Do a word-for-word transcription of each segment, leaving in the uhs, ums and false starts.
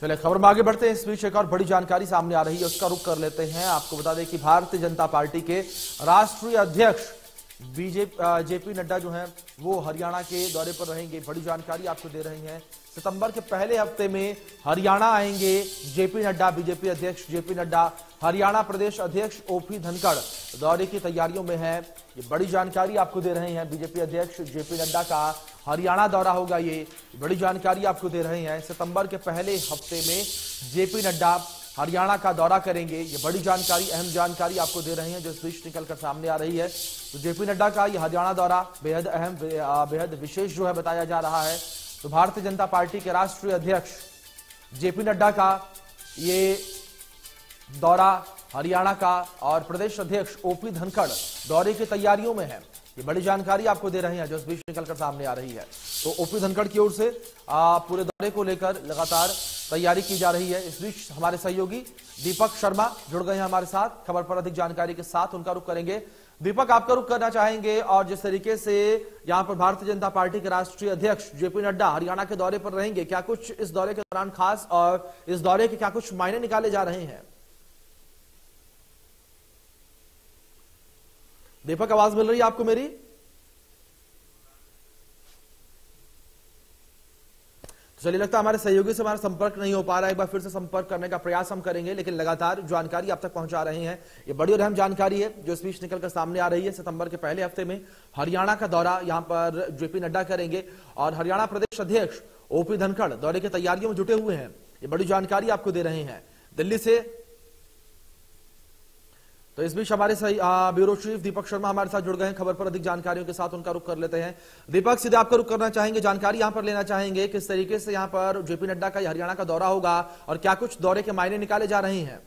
चलिए खबर में आगे बढ़ते हैं। इस बीच एक और बड़ी जानकारी सामने आ रही है, उसका रुख कर लेते हैं। आपको बता दें कि भारतीय जनता पार्टी के राष्ट्रीय अध्यक्ष बीजेपी जेपी नड्डा जो हैं वो हरियाणा के दौरे पर रहेंगे। बड़ी जानकारी आपको दे रही हैं, सितंबर के पहले हफ्ते में हरियाणा आएंगे जेपी नड्डा। बीजेपी अध्यक्ष जेपी नड्डा हरियाणा प्रदेश अध्यक्ष ओपी धनखड़ दौरे की तैयारियों में हैं। ये बड़ी जानकारी आपको दे रहे हैं। बीजेपी अध्यक्ष जेपी नड्डा का हरियाणा दौरा होगा, ये बड़ी जानकारी आपको दे रहे हैं। सितंबर के पहले हफ्ते में जेपी नड्डा हरियाणा का दौरा करेंगे, ये बड़ी जानकारी अहम जानकारी आपको दे रहे हैं जो इस बीच निकलकर सामने आ रही है। तो जेपी नड्डा का ये हरियाणा दौरा बेहद अहम बेहद विशेष जो है बताया जा रहा है। तो भारतीय जनता पार्टी के राष्ट्रीय अध्यक्ष जेपी नड्डा का ये दौरा हरियाणा का, और प्रदेश अध्यक्ष ओपी धनखड़ दौरे की तैयारियों में है, ये बड़ी जानकारी आपको दे रहे हैं जो इस बीच निकलकर सामने आ रही है। तो ओपी धनखड़ की ओर से आ, पूरे दौरे को लेकर लगातार तैयारी की जा रही है। इस बीच हमारे सहयोगी दीपक शर्मा जुड़ गए हैं हमारे साथ, खबर पर अधिक जानकारी के साथ उनका रुख करेंगे। दीपक, आपका रुख करना चाहेंगे, और जिस तरीके से यहाँ पर भारतीय जनता पार्टी के राष्ट्रीय अध्यक्ष जेपी नड्डा हरियाणा के दौरे पर रहेंगे, क्या कुछ इस दौरे के दौरान खास और इस दौरे के क्या कुछ मायने निकाले जा रहे हैं? दीपक, आवाज मिल रही है आपको मेरी? चलिए, लगता है हमारे सहयोगी से हमारा संपर्क नहीं हो पा रहा है। एक बार फिर से संपर्क करने का प्रयास हम करेंगे, लेकिन लगातार जानकारी आप तक पहुंचा रहे हैं। ये बड़ी और अहम जानकारी है जो इस बीच निकलकर सामने आ रही है। सितंबर के पहले हफ्ते में हरियाणा का दौरा यहां पर जेपी नड्डा करेंगे, और हरियाणा प्रदेश अध्यक्ष ओपी धनखड़ दौरे की तैयारियों में जुटे हुए हैं, ये बड़ी जानकारी आपको दे रहे हैं दिल्ली से। तो इस बीच हमारे ब्यूरो चीफ दीपक शर्मा हमारे साथ जुड़ गए हैं, खबर पर अधिक जानकारियों के साथ उनका रुख कर लेते हैं। दीपक, सीधे आपका रुख करना चाहेंगे, जानकारी यहां पर लेना चाहेंगे किस तरीके से यहां पर जेपी नड्डा का हरियाणा का दौरा होगा और क्या कुछ दौरे के मायने निकाले जा रहे हैं?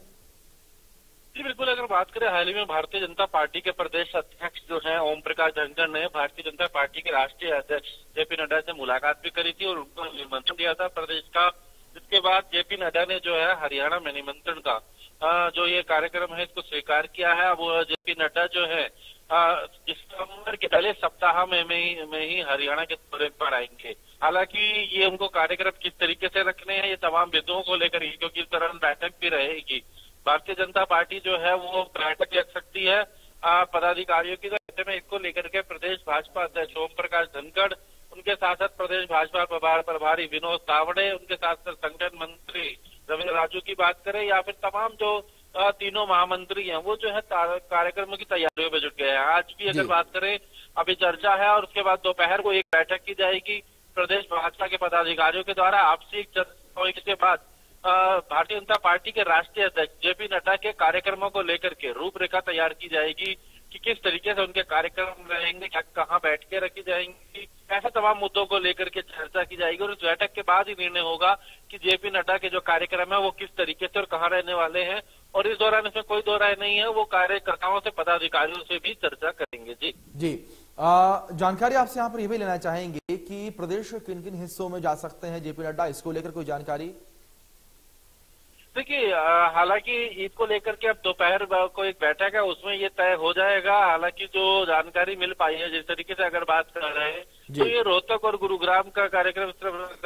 जी बिल्कुल, अगर बात करें हाल ही में भारतीय जनता पार्टी के प्रदेश अध्यक्ष जो है ओम प्रकाश धनकर ने भारतीय जनता पार्टी के राष्ट्रीय अध्यक्ष जेपी नड्डा से मुलाकात भी करी थी और उनको निमंत्रण दिया था प्रदेश का। इसके बाद जेपी नड्डा ने जो है हरियाणा में निमंत्रण का आ, जो ये कार्यक्रम है इसको स्वीकार किया है। अब जेपी नड्डा जो है दिसंबर के पहले सप्ताह में में, में ही हरियाणा के दौरे पर आएंगे। हालांकि ये उनको कार्यक्रम किस तरीके से रखने हैं ये तमाम बिंदुओं को लेकर ही, क्योंकि इस दौरान बैठक भी रहेगी। भारतीय जनता पार्टी जो है वो बैठक रख सकती है आ, पदाधिकारियों की, में इसको लेकर के प्रदेश भाजपा अध्यक्ष ओम प्रकाश धनखड़, उनके साथ साथ प्रदेश भाजपा प्रभारी विनोद सावड़े, उनके साथ साथ संगठन मंत्री रवि राजू की बात करें या फिर तमाम जो तीनों महामंत्री हैं वो जो है कार्यक्रमों की तैयारियों में जुट गए हैं। आज भी अगर बात करें अभी चर्चा है, और उसके बाद दोपहर को एक बैठक की जाएगी प्रदेश भाजपा के पदाधिकारियों के द्वारा। आपसी चर्चा के बाद भारतीय जनता पार्टी के राष्ट्रीय अध्यक्ष जेपी नड्डा के कार्यक्रमों को लेकर के रूपरेखा तैयार की जाएगी कि किस तरीके से उनके कार्यक्रम रहेंगे, कहाँ बैठकें रखी जाएंगी, ऐसे तमाम मुद्दों को लेकर के चर्चा की जाएगी। और इस बैठक के बाद ही निर्णय होगा कि जेपी नड्डा के जो कार्यक्रम है वो किस तरीके से और कहाँ रहने वाले हैं। और इस दौरान इसमें कोई दो राय नहीं है, वो कार्यकर्ताओं से पदाधिकारियों से भी चर्चा करेंगे। जी जी आ, जानकारी आपसे यहाँ पर ये भी लेना चाहेंगे कि प्रदेश किन किन हिस्सों में जा सकते हैं जेपी नड्डा, इसको लेकर कोई जानकारी? देखिए, हालांकि इसको लेकर के अब दोपहर को एक बैठक है उसमें ये तय हो जाएगा। हालांकि जो जानकारी मिल पाई है जिस तरीके से अगर बात कर रहे हैं तो ये रोहतक और गुरुग्राम का कार्यक्रम